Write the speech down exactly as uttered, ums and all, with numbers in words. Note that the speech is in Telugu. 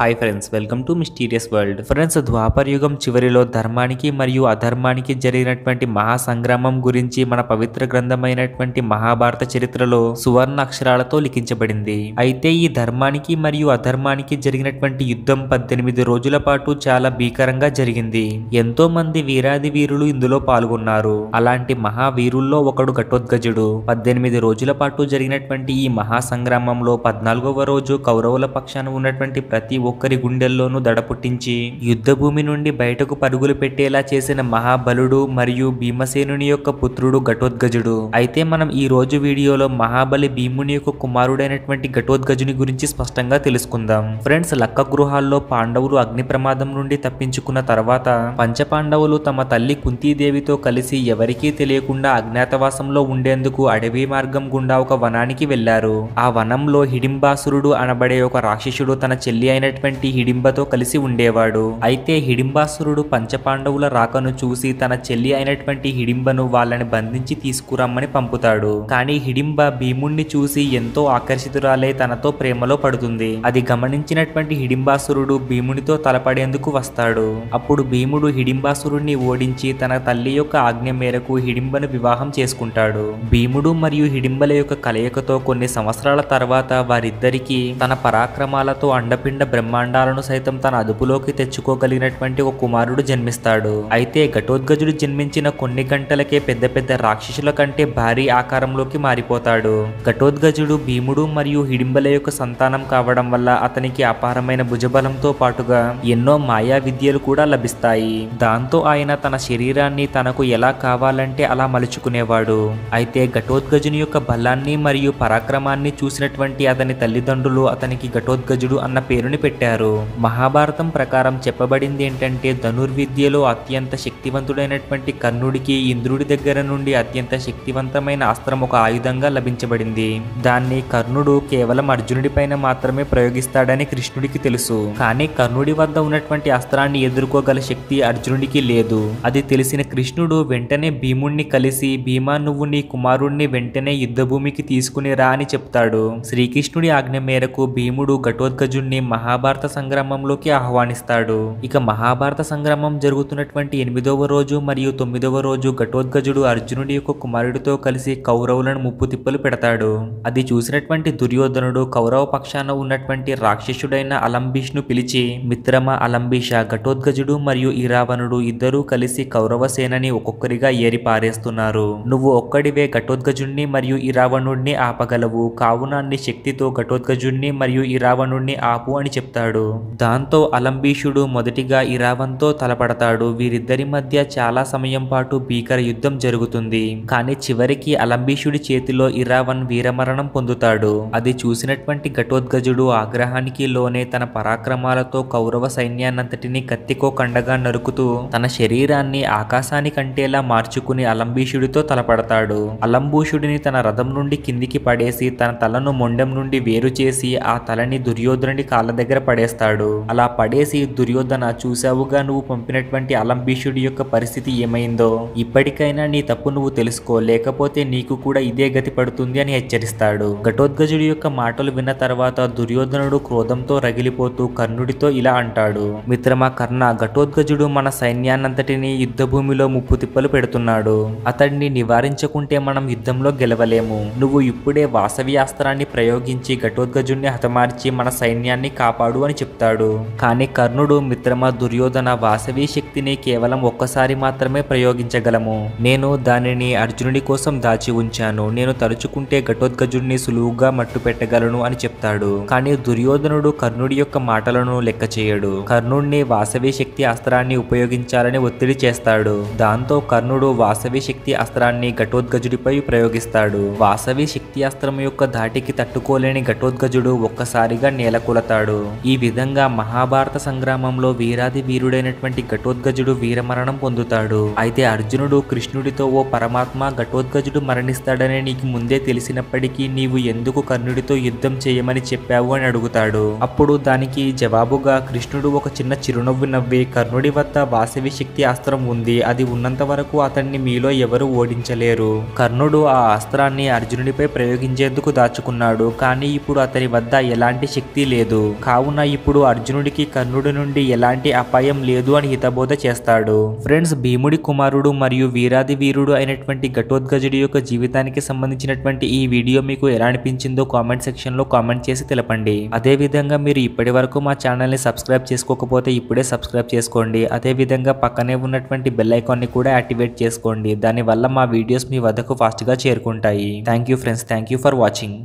High friends, welcome to mysterious world. Friends, द्वापर युगम चिवरिलो धर्मानिकी मरियु अधर्मानिकी जरिगिनटुवंटि महा संग्रामं गुरिंची मन पवित्र ग्रंथमैनटुवंटि महाभारत चरित्रलो सुवर्ण अक्षरालतो लिखिंचबडिंदी। अयिते ई धर्मानिकी मरियु अधर्मानिकी जरिगिनटुवंटि युद्धं पద్దెనిమిది రోజుల పాటు చాలా భీకరంగా జరిగింది। ఎంతో మంది వీరాది వీరులు ఇందులో పాల్గొన్నారు। అలాంటి మహావీరుల్లో ఒకడు ఘటోత్కజుడు। పద్దెనిమిది రోజుల పాటు జరిగినటువంటి ఈ మహా సంగ్రామంలో పద్నాలుగవ రోజు కౌరవుల పక్షాన ఉన్నటువంటి ప్రతి ఒక్కరి గుండెల్లోనూ దడపుట్టించి యుద్ధ భూమి నుండి బయటకు పరుగులు పెట్టేలా చేసిన మహాబలుడు మరియు భీమసేనుని యొక్క పుత్రుడు ఘటోత్కజుడు। అయితే మనం ఈ రోజు వీడియోలో మహాబలి భీముని యొక్క కుమారుడైనటువంటి ఘటోత్కజుని గురించి స్పష్టంగా తెలుసుకుందాం। ఫ్రెండ్స్, లక్క గృహాల్లో పాండవులు అగ్ని ప్రమాదం నుండి తప్పించుకున్న తర్వాత పంచపాండవులు తమ తల్లి కుంతీదేవితో కలిసి ఎవరికీ తెలియకుండా అజ్ఞాతవాసంలో ఉండేందుకు అడవి మార్గం గుండా ఒక వనానికి వెళ్లారు। ఆ వనంలో హిడింబాసురుడు అనబడే ఒక రాక్షసుడు తన చెల్లి అయిన హిడింబతో కలిసి ఉండేవాడు। అయితే హిడింబాసురుడు పంచపాండవుల రాకను చూసి తన చెల్లి అయినటువంటి హిడింబను వాళ్ళని బంధించి తీసుకురమ్మని పంపుతాడు। కానీ హిడింబ భీముణ్ణి చూసి ఎంతో ఆకర్షితురాలై తనతో ప్రేమలో పడుతుంది। అది గమనించినటువంటి హిడింబాసురుడు భీమునితో తలపడేందుకు వస్తాడు। అప్పుడు భీముడు హిడింబాసురుణ్ణి ఓడించి తన తల్లి యొక్క ఆజ్ఞ మేరకు హిడింబను వివాహం చేసుకుంటాడు। భీముడు మరియు హిడింబల యొక్క కలయికతో కొన్ని సంవత్సరాల తర్వాత వారిద్దరికీ తన పరాక్రమాలతో అండపిండ బ్రహ్మాండాలను సైతం తన అదుపులోకి తెచ్చుకోగలిగినటువంటి ఒక కుమారుడు జన్మిస్తాడు। అయితే ఘటోత్కజుడు జన్మించిన కొన్ని గంటలకే పెద్ద పెద్ద రాక్షసుల కంటే భారీ ఆకారంలోకి మారిపోతాడు। ఘటోత్కజుడు భీముడు మరియు హిడింబల యొక్క సంతానం కావడం వల్ల అతనికి అపారమైన భుజబలంతో పాటుగా ఎన్నో మాయా విద్యలు కూడా లభిస్తాయి। దాంతో ఆయన తన శరీరాన్ని తనకు ఎలా కావాలంటే అలా మలుచుకునేవాడు। అయితే ఘటోత్కజుని యొక్క బలాన్ని మరియు పరాక్రమాన్ని చూసినటువంటి అతని తల్లిదండ్రులు అతనికి ఘటోత్కజుడు అన్న పేరుని పెట్టారు। మహాభారతం ప్రకారం చెప్పబడింది ఏంటంటే ధనుర్విద్యలో అత్యంత శక్తివంతుడైనటువంటి కర్ణుడికి ఇంద్రుడి దగ్గర నుండి అత్యంత శక్తివంతమైన అస్త్రం ఒక ఆయుధంగా లభించబడింది। దాన్ని కర్ణుడు కేవలం అర్జునుడిపైన మాత్రమే ప్రయోగిస్తాడని కృష్ణుడికి తెలుసు। కానీ కర్ణుడి వద్ద ఉన్నటువంటి అస్త్రాన్ని ఎదుర్కోగల శక్తి అర్జునుడికి లేదు। అది తెలిసిన కృష్ణుడు వెంటనే భీముణ్ణి కలిసి భీమా నువ్వు నీ కుమారుణ్ణి వెంటనే యుద్ధ భూమికి తీసుకుని రా అని చెప్తాడు। శ్రీకృష్ణుడి ఆజ్ఞ మేరకు భీముడు ఘటోత్కజుణ్ణి మహా మహాభారత సంగ్రామంలోకి ఆహ్వానిస్తాడు। ఇక మహాభారత సంగ్రామం జరుగుతున్నటువంటి ఎనిమిదవ రోజు మరియు తొమ్మిదవ రోజు ఘటోత్కజుడు అర్జునుడి యొక్క కుమారుడితో కలిసి కౌరవులను ముప్పు తిప్పలు పెడతాడు। అది చూసినటువంటి దుర్యోధనుడు కౌరవ పక్షాన ఉన్నటువంటి రాక్షసుడైన అలంబీష్ను పిలిచి, మిత్రమా అలంబీష, ఘటోత్కజుడు మరియు ఇరావణుడు ఇద్దరూ కలిసి కౌరవ సేనని ఒక్కొక్కరిగా ఏరి పారేస్తున్నారు। నువ్వు ఒక్కడివే ఘటోత్కజుణ్ణి మరియు ఇరావణుడిని ఆపగలవు, కావున నీ శక్తితో ఘటోత్కజుణ్ణి మరియు ఇరావణుడిని ఆపు అని చెప్తాడు। దాంతో అలంబీషుడు మొదటిగా ఇరావణ్తో తలపడతాడు। వీరిద్దరి మధ్య చాలా సమయం పాటు భీకర యుద్ధం జరుగుతుంది। కానీ చివరికి అలంబీషుడి చేతిలో ఇరావణ్ వీరమరణం పొందుతాడు। అది చూసినటువంటి ఘటోత్కజుడు ఆగ్రహానికి లోనే తన పరాక్రమాలతో కౌరవ సైన్యాన్నంతటిని కత్తికో కండగా నరుకుతూ తన శరీరాన్ని ఆకాశానికంటేలా మార్చుకుని అలంబీషుడితో తలపడతాడు। అలంబూషుడిని తన రథం నుండి కిందికి పడేసి తన తలను మొండెం నుండి వేరు చేసి ఆ తలని దుర్యోధనుడి కాళ్ళ దగ్గర పడేస్తాడు। అలా పడేసి, దుర్యోధన, చూసావుగా నువ్వు పంపినటువంటి అలంబీషుడి యొక్క పరిస్థితి ఏమైందో, ఇప్పటికైనా నీ తప్పు నువ్వు తెలుసుకో, లేకపోతే నీకు కూడా ఇదే గతి పడుతుంది అని హెచ్చరిస్తాడు। ఘటోత్కజుడి యొక్క మాటలు విన్న తర్వాత దుర్యోధనుడు క్రోధంతో రగిలిపోతూ కర్ణుడితో ఇలా అంటాడు, మిత్రమా కర్ణ, ఘటోత్కజుడు మన సైన్యాన్నంతటినీ యుద్ధ భూమిలో ముప్పు తిప్పలు పెడుతున్నాడు, అతడిని నివారించకుంటే మనం యుద్ధంలో గెలవలేము, నువ్వు ఇప్పుడే వాసవి అస్త్రాన్ని ప్రయోగించి ఘటోత్కజుడిని హతమార్చి మన సైన్యాన్ని కాపాడు అని చెప్తాడు। కానీ కర్ణుడు, మిత్రమ దుర్యోధన, వాసవి శక్తిని కేవలం ఒక్కసారి మాత్రమే ప్రయోగించగలము, నేను దానిని అర్జునుడి కోసం దాచి ఉంచాను, నేను తలుచుకుంటే ఘటోత్కజుడిని సులువుగా మట్టు పెట్టగలను అని చెప్తాడు। కానీ దుర్యోధనుడు కర్ణుడి యొక్క మాటలను లెక్క చేయడు। కర్ణుడిని వాసవి శక్తి అస్త్రాన్ని ఉపయోగించాలని ఒత్తిడి చేస్తాడు। దాంతో కర్ణుడు వాసవి శక్తి అస్త్రాన్ని ఘటోత్కజుడిపై ప్రయోగిస్తాడు। వాసవి శక్తి అస్త్రం యొక్క ధాటికి తట్టుకోలేని ఘటోత్కజుడు ఒక్కసారిగా నేలకూలతాడు। ఈ విధంగా మహాభారత సంగ్రామంలో వీరాది వీరుడైనటువంటి ఘటోత్కజుడు వీరమరణం పొందుతాడు। అయితే అర్జునుడు కృష్ణుడితో, ఓ పరమాత్మ, ఘటోత్కజుడు మరణిస్తాడని నీకు ముందే తెలిసినప్పటికీ నీవు ఎందుకు కర్ణుడితో యుద్ధం చేయమని చెప్పావు అని అడుగుతాడు। అప్పుడు దానికి జవాబుగా కృష్ణుడు ఒక చిన్న చిరునవ్వు నవ్వి, కర్ణుడి వద్ద వాసవి శక్తి అస్త్రం ఉంది, అది ఉన్నంత వరకు అతన్ని మీలో ఎవరు ఓడించలేరు, కర్ణుడు ఆ అస్త్రాన్ని అర్జునుడిపై ప్రయోగించేందుకు దాచుకున్నాడు, కానీ ఇప్పుడు అతని వద్ద ఎలాంటి శక్తి లేదు, కావు కావున ఇప్పుడు అర్జునుడికి కర్ణుడి నుండి ఎలాంటి అపాయం లేదు అని హితబోధ చేస్తాడు. ఫ్రెండ్స్, భీముడి కుమారుడు మరియు వీరాది వీరుడు అయినటువంటి ఘటోత్కజుడి యొక్క జీవితానికి సంబంధించినటువంటి ఈ వీడియో మీకు ఎలా అనిపించిందో కామెంట్ సెక్షన్ లో కామెంట్ చేసి తెలపండి. అదే విధంగా మీరు ఇప్పటి వరకు మా ఛానల్ ని సబ్స్క్రైబ్ చేసుకోకపోతే ఇప్పుడే సబ్స్క్రైబ్ చేసుకోండి. అదే విధంగా పక్కనే ఉన్నటువంటి బెల్ ఐకాన్ ని కూడా యాక్టివేట్ చేసుకోండి. దానివల్ల మా వీడియోస్ మీ వద్దకు ఫాస్ట్ గా చేరుకుంటాయి. Thank you friends, thank you for watching.